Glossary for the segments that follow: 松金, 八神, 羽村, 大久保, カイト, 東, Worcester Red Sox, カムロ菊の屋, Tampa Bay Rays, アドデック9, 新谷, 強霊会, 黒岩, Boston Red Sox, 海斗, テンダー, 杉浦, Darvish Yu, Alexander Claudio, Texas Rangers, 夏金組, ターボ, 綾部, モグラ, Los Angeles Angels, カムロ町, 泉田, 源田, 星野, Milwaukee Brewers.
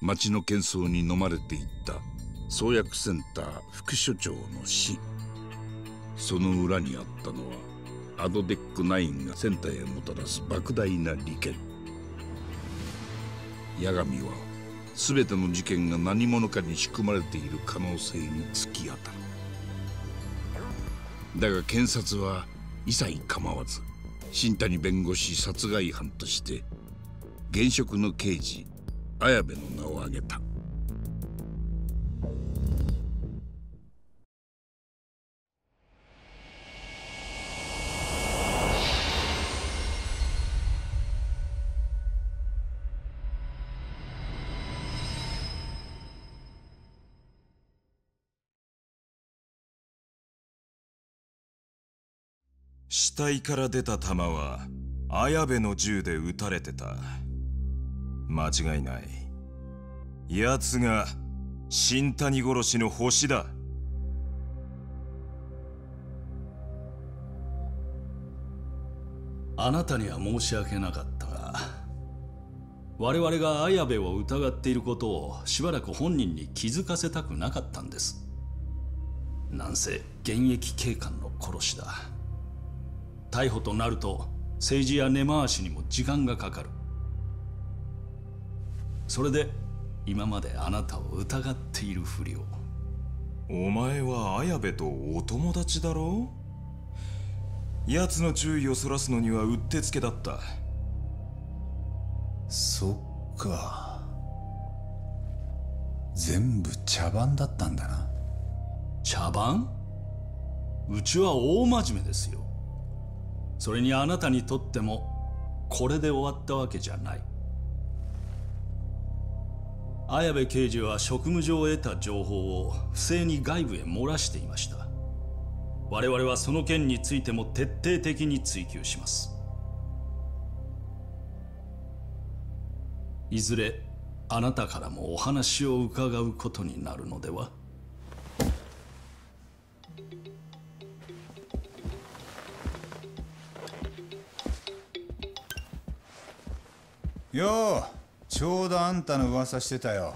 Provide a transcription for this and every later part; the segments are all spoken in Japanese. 町の喧騒に飲まれていった創薬センター副所長の死。その裏にあったのはアドデック9がセンターへもたらす莫大な利権。八神は全ての事件が何者かに仕組まれている可能性に突き当たる。だが検察は一切構わず、新谷弁護士殺害犯として現職の刑事綾部の名を挙げた。死体から出た弾は綾部の銃で撃たれてた。間違いない。奴が新谷殺しのホシだ。あなたには申し訳なかったが、我々が綾部を疑っていることをしばらく本人に気づかせたくなかったんです。なんせ現役警官の殺しだ。逮捕となると政治や根回しにも時間がかかる。それで今まであなたを疑っている不良。お前は綾部とお友達だろう。奴の注意をそらすのにはうってつけだった。そっか、全部茶番だったんだな。茶番？うちは大真面目ですよ。それにあなたにとってもこれで終わったわけじゃない。綾部刑事は職務上得た情報を不正に外部へ漏らしていました。我々はその件についても徹底的に追及します。いずれあなたからもお話を伺うことになるのでは？よう、ちょうどあんたの噂してたよ、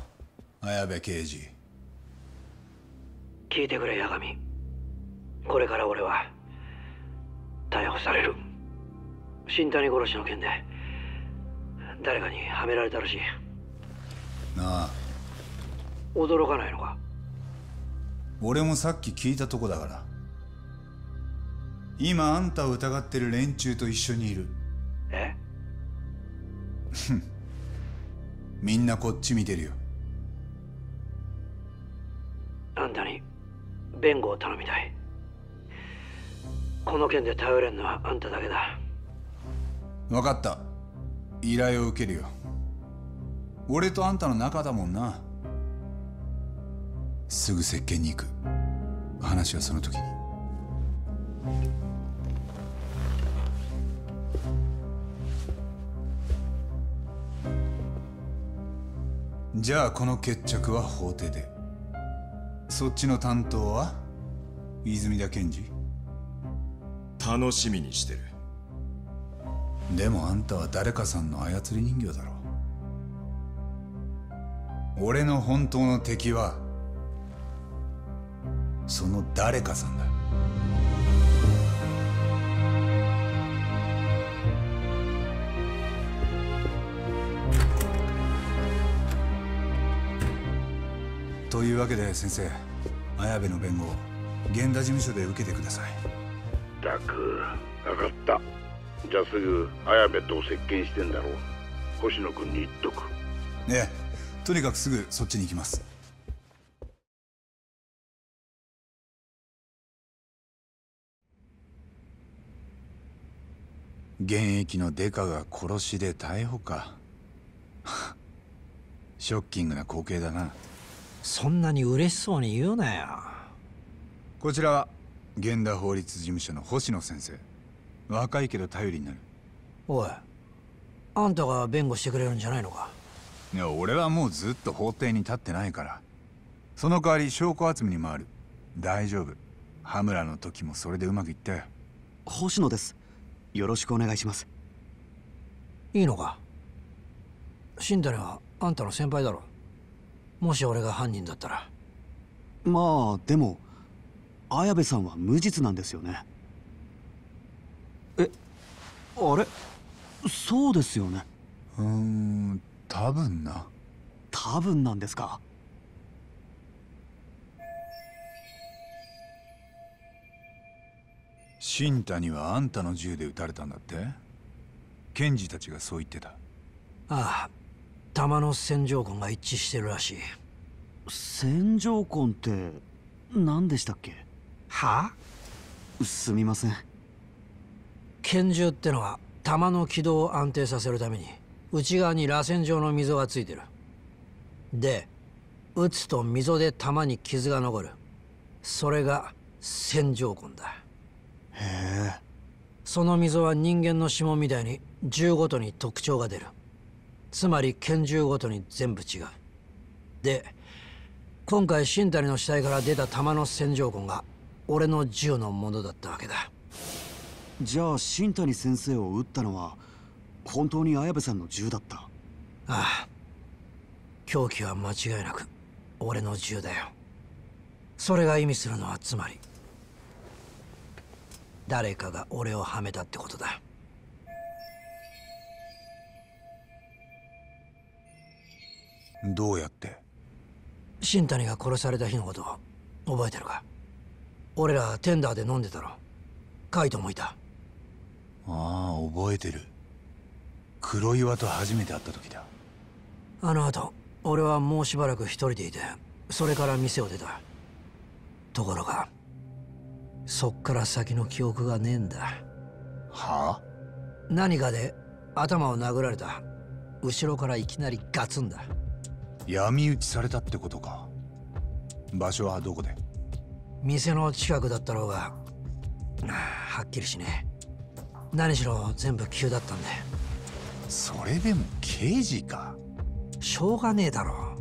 綾部刑事。聞いてくれ八神、これから俺は逮捕される。新谷殺しの件で誰かにはめられたらしい。なあ、驚かないのか？俺もさっき聞いたとこだから。今あんたを疑ってる連中と一緒にいる。え？みんなこっち見てるよ。あんたに弁護を頼みたい。この件で頼れんのはあんただけだ。分かった、依頼を受けるよ。俺とあんたの仲だもんな。すぐ接見に行く。話はその時に。じゃあこの決着は法廷で。そっちの担当は泉田検事。楽しみにしてる。でもあんたは誰かさんの操り人形だろ。俺の本当の敵はその誰かさんだ。というわけで先生、綾部の弁護を源田事務所で受けてください。ったく、分かった。じゃあすぐ綾部と接見してんだろう。星野君に言っとく。ええ、とにかくすぐそっちに行きます。現役のデカが殺しで逮捕か。ショッキングな光景だな。そんなに嬉しそうに言うなよ。こちらは源田法律事務所の星野先生。若いけど頼りになる。おい、あんたが弁護してくれるんじゃないのか？いや、俺はもうずっと法廷に立ってないから。その代わり証拠集めに回る。大丈夫、羽村の時もそれでうまくいったよ。星野です、よろしくお願いします。いいのか？新谷はあんたの先輩だろ。もし俺が犯人だったら。まあでも綾部さんは無実なんですよね。え、あれ、そうですよね。多分な。多分なんですか。新太にはあんたの銃で撃たれたんだって？検事たちがそう言ってた。ああ、弾の線条痕が一致してるらしい。線条痕って何でしたっけ？はあ？すみません。拳銃ってのは弾の軌道を安定させるために内側に螺旋状の溝がついてる。で、撃つと溝で弾に傷が残る。それが線条痕だ。へえ。その溝は人間の指紋みたいに銃ごとに特徴が出る。つまり拳銃ごとに全部違う。で、今回新谷の死体から出た弾の線条痕が俺の銃のものだったわけだ。じゃあ新谷先生を撃ったのは本当に綾部さんの銃だった？ああ、凶器は間違いなく俺の銃だよ。それが意味するのはつまり誰かが俺をはめたってことだ。どうやって？新谷が殺された日のことを覚えてるか？俺らテンダーで飲んでたろ。カイトもいた。ああ、覚えてる。黒岩と初めて会った時だ。あの後俺はもうしばらく一人でいて、それから店を出た。ところがそっから先の記憶がねえんだ。はあ？何かで頭を殴られた。後ろからいきなりガツンだ。闇討ちされたってことか。場所はどこで？店の近くだったろうがはっきりしねえ。何しろ全部急だったんだよ。それでも刑事か。しょうがねえだろ。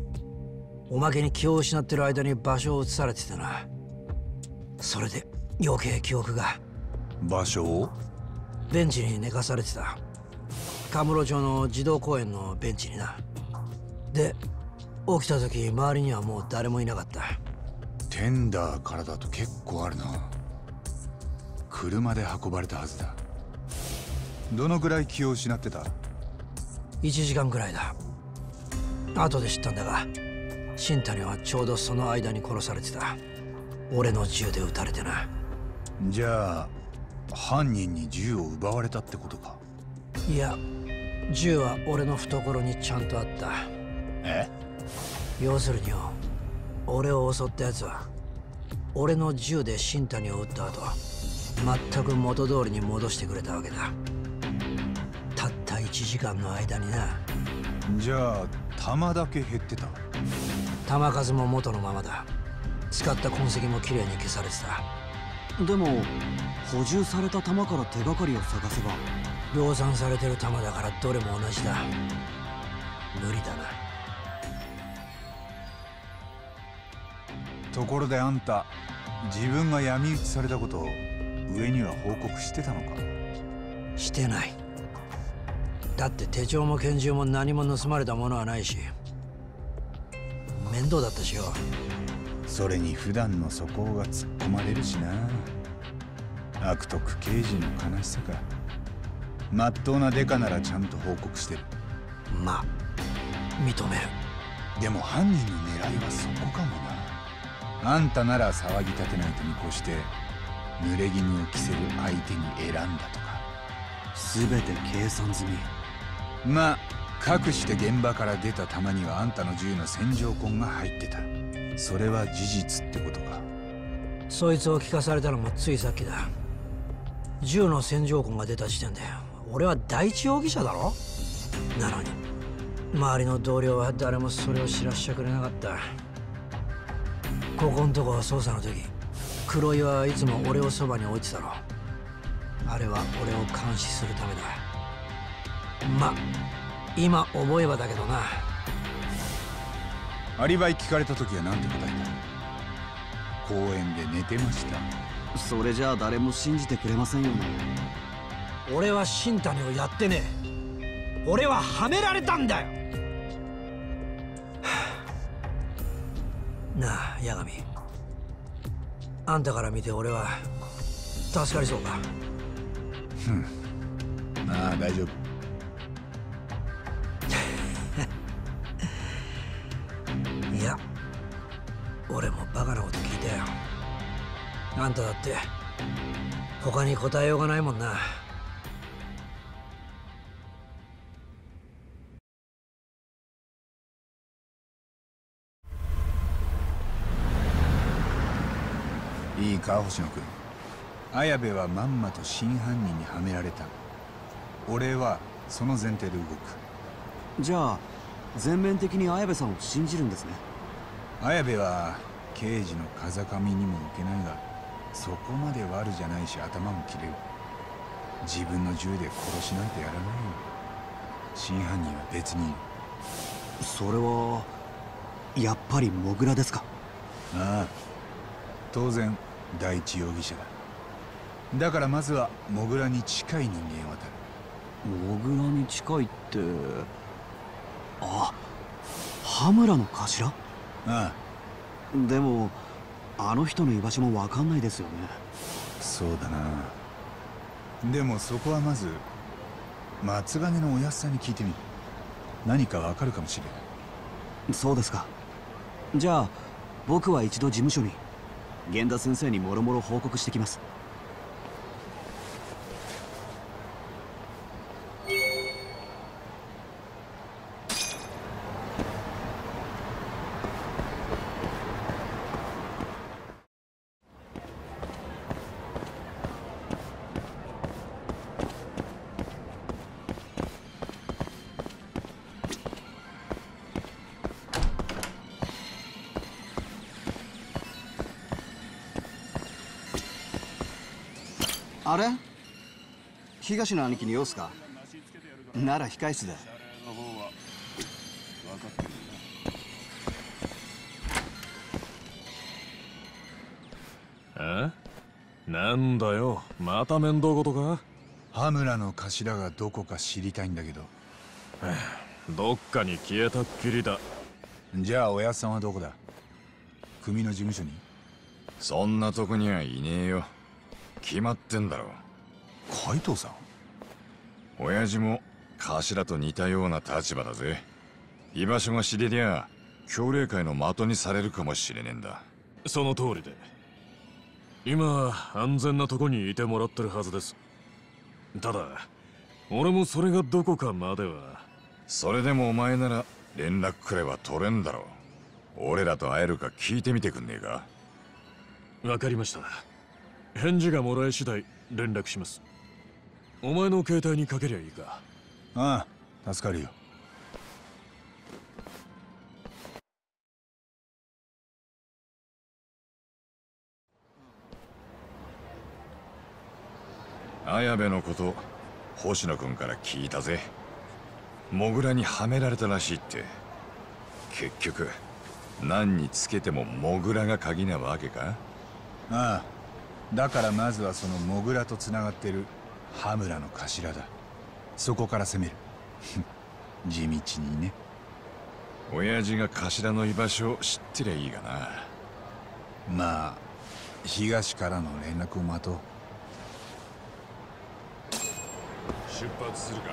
おまけに気を失ってる間に場所を移されてたな。それで余計記憶が。場所を？ベンチに寝かされてた。カムロ町の児童公園のベンチにな。で、起きた時周りにはもう誰もいなかった。テンダーからだと結構あるな。車で運ばれたはずだ。どのくらい気を失ってた？1時間くらいだ。後で知ったんだが、新谷はちょうどその間に殺されてた。俺の銃で撃たれてな。じゃあ犯人に銃を奪われたってことか。いや、銃は俺の懐にちゃんとあった。え？要するによ、俺を襲ったやつは俺の銃で新谷を撃った後、全く元通りに戻してくれたわけだ。たった1時間の間にな。じゃあ弾だけ減ってた？弾数も元のままだ。使った痕跡もきれいに消されてた。でも補充された弾から手がかりを探せば。量産されてる弾だからどれも同じだ。無理だな。ところであんた、自分が闇討ちされたことを上には報告してたのか？してない。だって手帳も拳銃も何も盗まれたものはないし、面倒だったしよ。それに普段の素行が突っ込まれるしな。悪徳刑事の悲しさか。まっとうなデカならちゃんと報告してる。まあ認める。でも犯人の狙いはそこかもな。あんたなら騒ぎ立てないと見越して濡れ衣を着せる相手に選んだとか。全て計算済み。まあかくして現場から出た弾にはあんたの銃の線条痕が入ってた。それは事実ってことか。そいつを聞かされたのもついさっきだ。銃の線条痕が出た時点で俺は第一容疑者だろ。なのに周りの同僚は誰もそれを知らせてくれなかった。ここんとこ捜査の時、黒岩はいつも俺をそばに置いてたろ。あれは俺を監視するためだ。ま、今思えばだけどな。アリバイ聞かれた時は何て答えた？公園で寝てました。それじゃあ誰も信じてくれませんよね。俺は新谷をやってねえ。俺ははめられたんだよ。なあ、八神。あんたから見て俺は助かりそうか。まあ大丈夫。いや、俺もバカなこと聞いたよ。あんただって他に答えようがないもんな。いいか星野君、綾部はまんまと真犯人にはめられた。俺はその前提で動く。じゃあ全面的に綾部さんを信じるんですね。綾部は刑事の風上にも受けないが、そこまで悪じゃないし頭も切れる。自分の銃で殺しなんてやらないよ。真犯人は別にいる。それはやっぱりモグラですか？ああ、当然第一容疑者だ。だからまずはモグラに近い人間を当たる。モグラに近いって、あ、羽村の頭？ああ。でもあの人の居場所もわかんないですよね。そうだな。でもそこはまず松金のおやっさんに聞いてみる。何かわかるかもしれない。そうですか。じゃあ僕は一度事務所に、源田先生にもろもろ報告してきます。あれ、東の兄貴に用すか？なら控え室で。あ？なんだよ、また面倒事か？羽村の頭がどこか知りたいんだけど。どっかに消えたっきりだ。じゃあおやっさんはどこだ？組の事務所に？そんなとこにはいねえよ。決まってんだろう。海藤さん、親父も頭と似たような立場だぜ。居場所が知れりゃ強霊会の的にされるかもしれねえんだ。その通りで、今安全なとこにいてもらってるはずです。ただ俺もそれがどこかまでは。それでもお前なら連絡くれば取れんだろう。俺らと会えるか聞いてみてくんねえか？わかりました。返事がもらえ次第連絡します。お前の携帯にかけりゃいいか。ああ、助かるよ。綾部のこと星野君から聞いたぜ。モグラにはめられたらしいって。結局何につけてもモグラが鍵なわけか？ああ、だからまずはそのモグラとつながってる羽村の頭だ。そこから攻める。地道にね。親父が頭の居場所を知ってりゃいいがな。まあ東からの連絡を待とう。出発するか。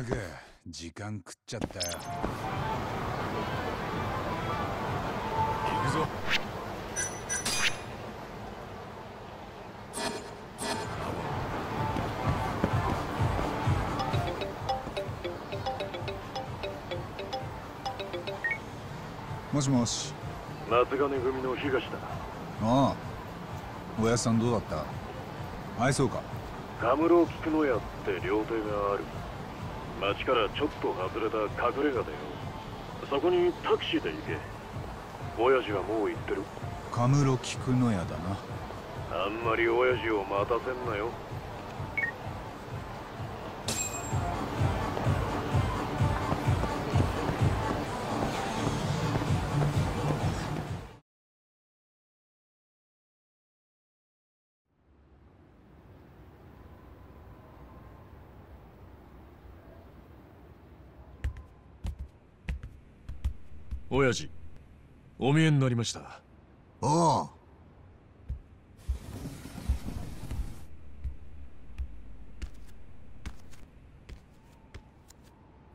ったく時間食っちゃったよ。行くぞ。もしもし。夏金組の東だ。ああ、おやさんどうだった？愛想か。カムロ菊の屋って料亭がある。町からちょっと外れた隠れ家だよ。そこにタクシーで行け。親父はもう行ってる。カムロ菊の屋だな。あんまり親父を待たせんなよ。親父、お見えになりました。ああ。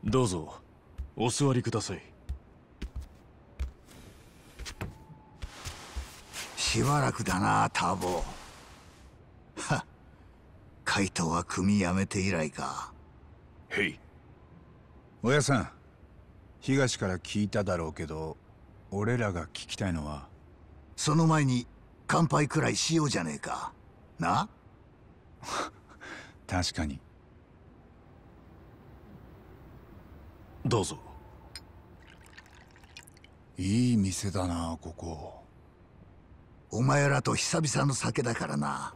どうぞ、お座りください。しばらくだな、ターボ。はっ、海斗は組やめて以来か。へい。親さん。東から聞いただろうけど、俺らが聞きたいのは。その前に乾杯くらいしようじゃねえかな。確かに。どうぞ。いい店だな、ここ。お前らと久々の酒だからな。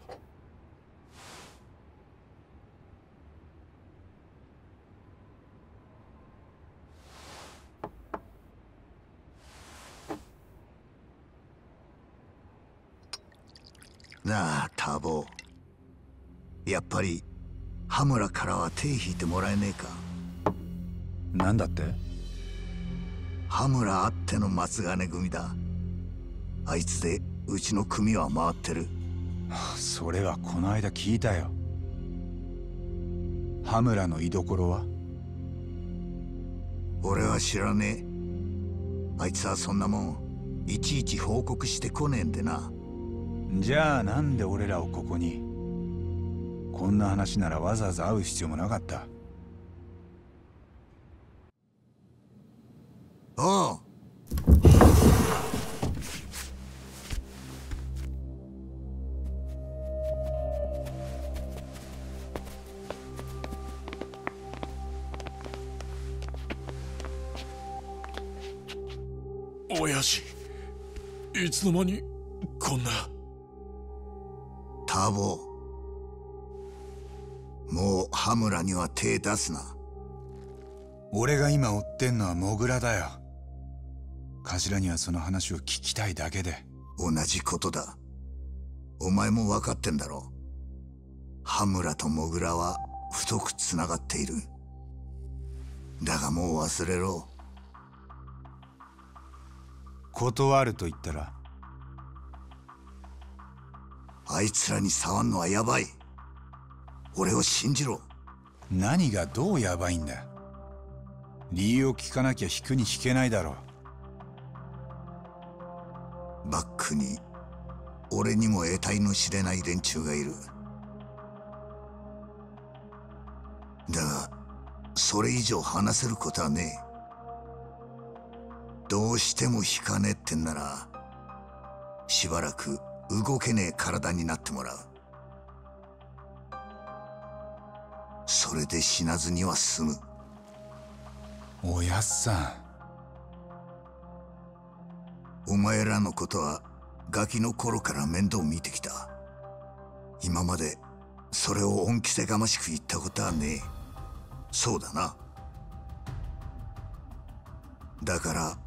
なあ、ターボ。やっぱり羽村からは手引いてもらえねえか。なんだって？羽村あっての松金組だ。あいつでうちの組は回ってる。それはこの間聞いたよ。羽村の居所は？俺は知らねえ。あいつはそんなもんいちいち報告してこねえんでな。じゃあなんで俺らをここに？こんな話ならわざわざ会う必要もなかった。おう。親父、いつの間にこんな。ターボ、もう羽村には手出すな。俺が今追ってんのはモグラだよ。頭にはその話を聞きたいだけで。同じことだ。お前も分かってんだろ。羽村とモグラは太くつながっている。だがもう忘れろ。断ると言ったら？あいつらに触んのはやばい。俺を信じろ。何がどうやばいんだ。理由を聞かなきゃ引くに引けないだろう。バックに俺にも得体の知れない連中がいる。だがそれ以上話せることはねえ。どうしても引かねえってんなら、しばらく動けねえ体になってもらう。それで死なずには済む。おやっさん、お前らのことはガキの頃から面倒見てきた。今までそれを恩着せがましく言ったことはねえ。そうだな。だから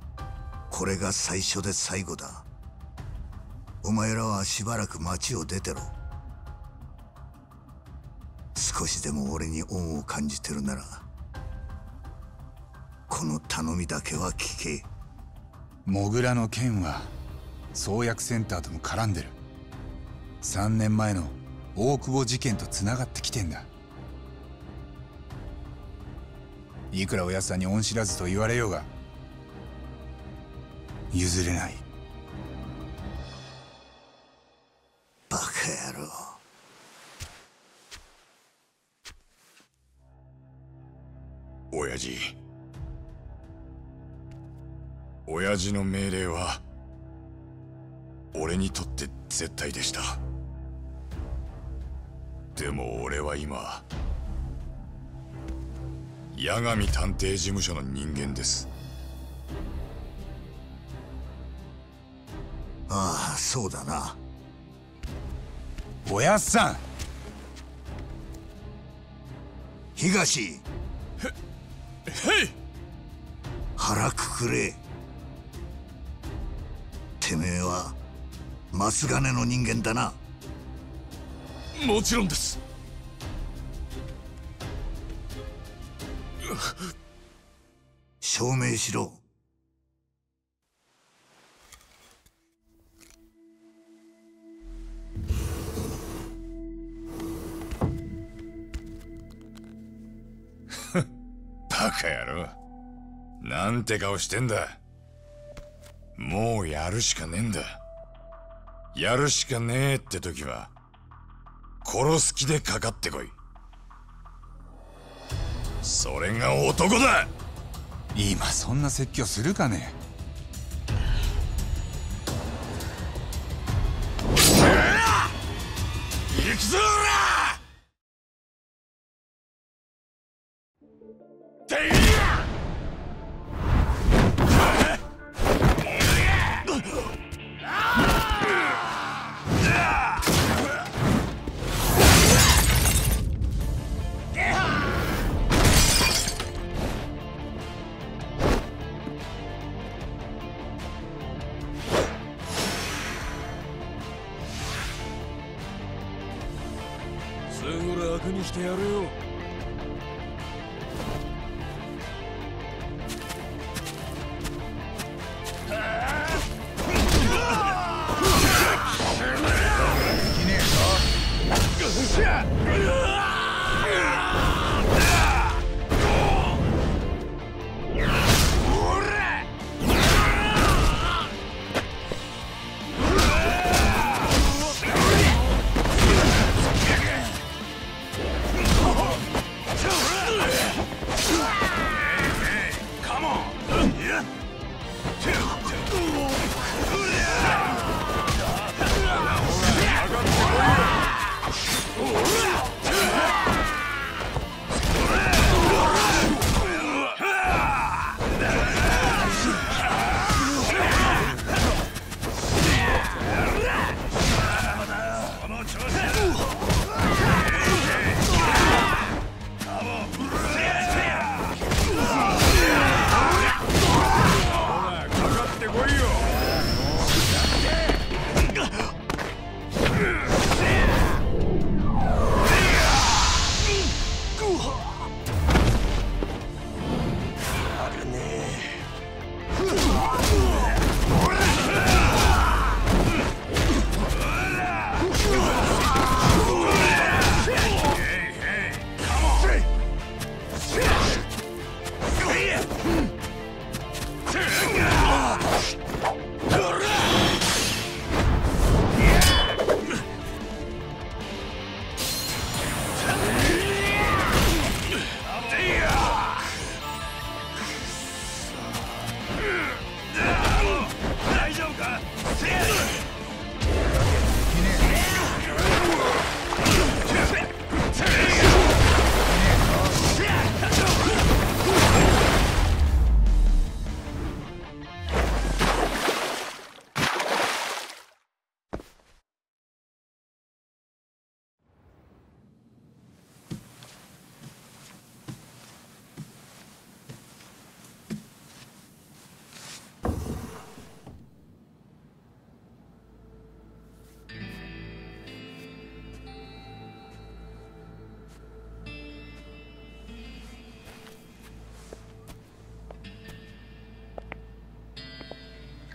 これが最初で最後だ。お前らはしばらく町を出てろ。少しでも俺に恩を感じてるなら、この頼みだけは聞け。モグラの件は創薬センターとも絡んでる。3年前の大久保事件とつながってきてんだ。いくらおやつさんに恩知らずと言われようが譲れない。バカ野郎。親父、親父の命令は俺にとって絶対でした。でも俺は今八神探偵事務所の人間です。ああ、そうだな。おやっさん、東、へい、腹くくれ。てめえは松金の人間だな。もちろんです。証明しろ。バカ野郎、なんて顔してんだ。もうやるしかねえんだ。やるしかねえって時は殺す気でかかってこい。それが男だ。今そんな説教するかね。行くぞーらー。してやるよ。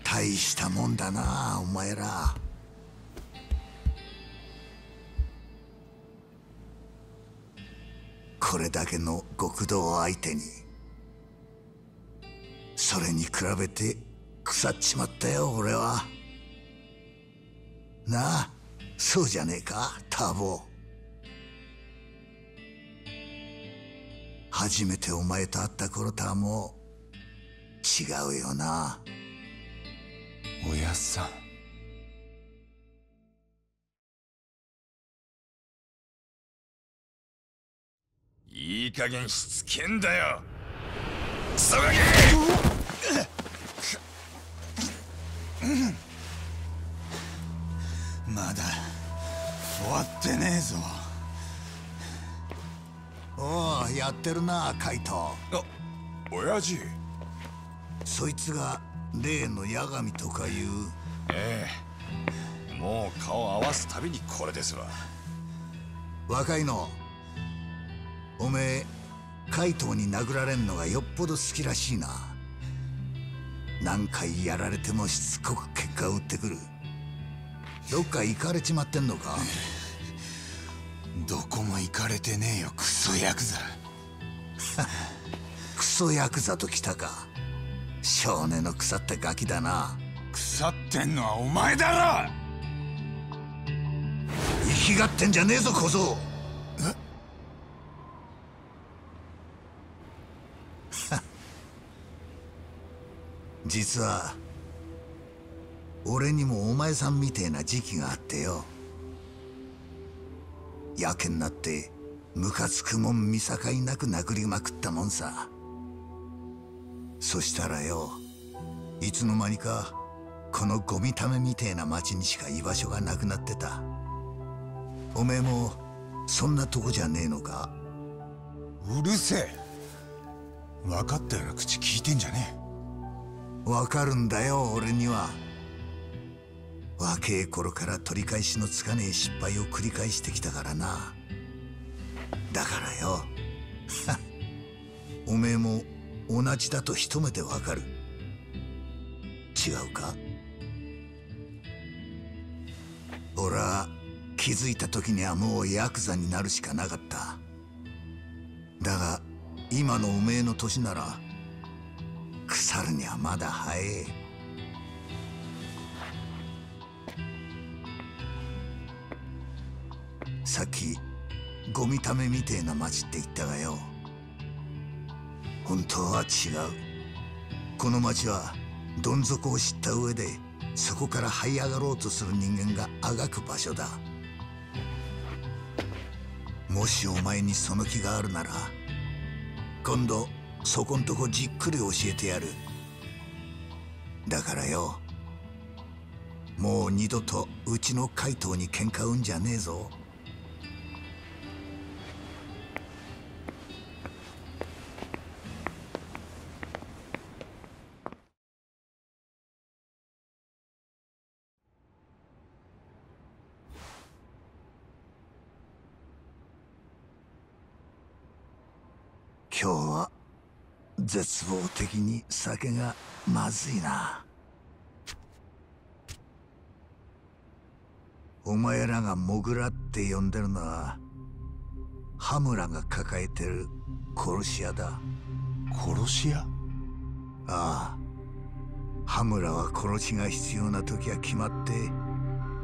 大したもんだな、お前ら。これだけの極道を相手に。それに比べて腐っちまったよ俺は。なあ、そうじゃねえか多忙。初めてお前と会った頃とはもう違うよな。おやっさん。いい加減しつけんだよクソガキ！まだ終わってねえぞ。おお、やってるなカイト。あ、親父。そいつが例の八神とかいう。ええ、もう顔合わすたびにこれですわ。若いのおめえ、カイトに殴られんのがよっぽど好きらしいな。何回やられてもしつこく結果を打ってくる。どっか行かれちまってんのか？どこも行かれてねえよクソヤクザ。クソヤクザときたか。少年の腐ったガキだな。腐ってんのはお前だろ。生きがってんじゃねえぞ小僧。実は俺にもお前さんみてえな時期があってよ。やけになってムカつくもん見境なく殴りまくったもんさ。そしたらよ、いつの間にかこのゴミためみてえな町にしか居場所がなくなってた。おめえもそんなとこじゃねえのか？うるせえ。分かったような口聞いてんじゃねえ。わかるんだよ俺には。若え頃から取り返しのつかねえ失敗を繰り返してきたからな。だからよおめえも同じだと一目でわかる。違うか？俺は気づいた時にはもうヤクザになるしかなかった。だが今のおめえの年なら腐るにはまだ早え。さっきゴミためみてえな町って言ったがよ、本当は違う。この町はどん底を知った上でそこから這い上がろうとする人間があがく場所だ。もしお前にその気があるなら今度そこんとこじっくり教えてやる。だからよ、もう二度とうちの怪盗に喧嘩うんじゃねえぞ。今日は絶望的に酒がまずいな。お前らがモグラって呼んでるのは羽村が抱えてる殺し屋だ。殺し屋？ああ、羽村は殺しが必要な時は決まって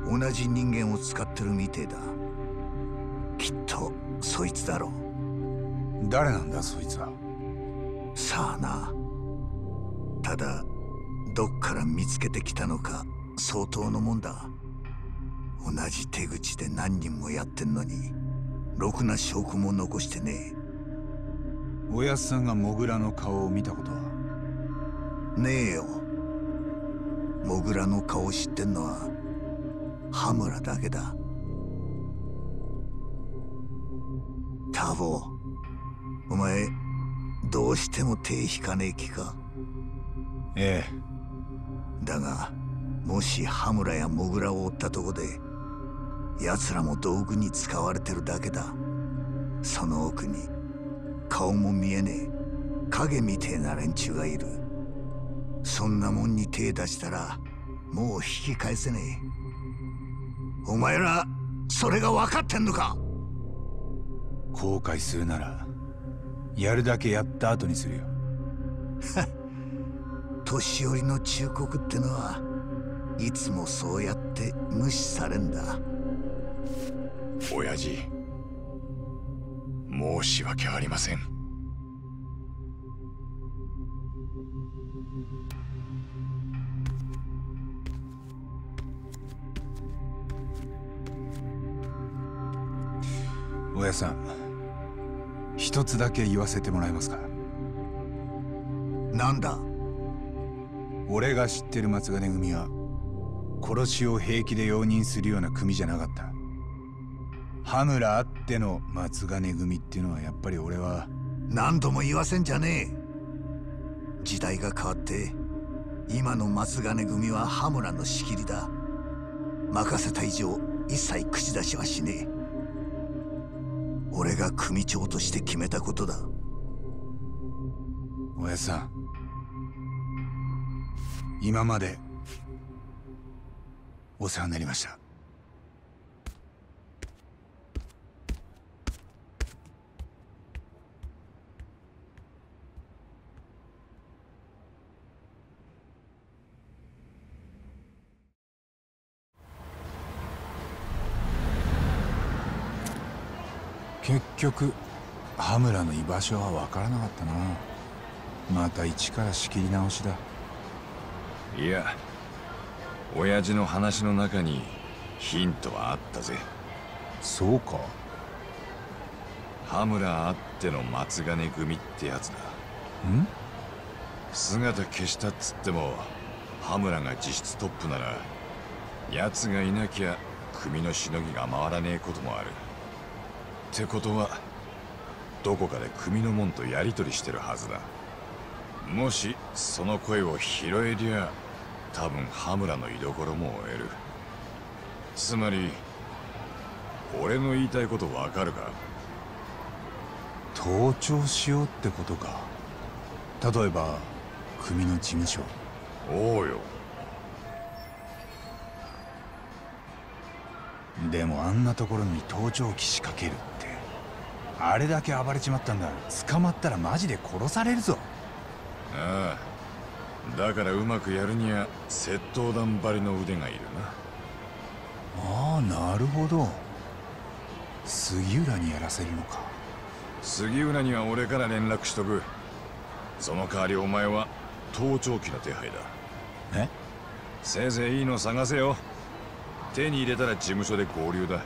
同じ人間を使ってるみてえだ。きっとそいつだろう。誰なんだそいつは？さあな。ただどっから見つけてきたのか相当のもんだ。同じ手口で何人もやってんのにろくな証拠も残してねえ。おやっさんがモグラの顔を見たことは？ねえよ。モグラの顔を知ってんのは羽村だけだ。タボ、お前どうしても手引かねえ気か？ええ。だがもし羽村やモグラを追ったとこで奴らも道具に使われてるだけだ。その奥に顔も見えねえ影みてえな連中がいる。そんなもんに手出したらもう引き返せねえ。お前らそれが分かってんのか？後悔するならやるだけやった後にするよ。年寄りの忠告ってのはいつもそうやって無視されんだ。親父、申し訳ありません。親さん、一つだけ言わせてもらえますか。なんだ？俺が知ってる松金組は殺しを平気で容認するような組じゃなかった。羽村あっての松金組っていうのはやっぱり俺は何度も言わせんじゃねえ。時代が変わって今の松金組は羽村の仕切りだ。任せた以上一切口出しはしねえ。俺が組長として決めたことだ。親さん、今までお世話になりました。結局羽村の居場所は分からなかったな。また一から仕切り直しだ。いや、親父の話の中にヒントはあったぜ。そうか。羽村あっての松金組ってやつだ。ん？姿消したっつっても羽村が実質トップなら奴がいなきゃ組のしのぎが回らねえこともある。ってことはどこかで組のもんとやり取りしてるはずだ。もしその声を拾えりゃ多分羽村の居所も得る。つまり俺の言いたいことわかるか。盗聴しようってことか。例えば組の事務所。おうよ。でもあんなところに盗聴器仕掛けるってあれだけ暴れちまったんだ。捕まったらマジで殺されるぞ。ああ、だからうまくやるには窃盗団ばりの腕がいるな。ああ、なるほど。杉浦にやらせるのか。杉浦には俺から連絡しとく。その代わりお前は盗聴器の手配だ。え？せいぜいいいの探せよ。手に入れたら事務所で合流だ。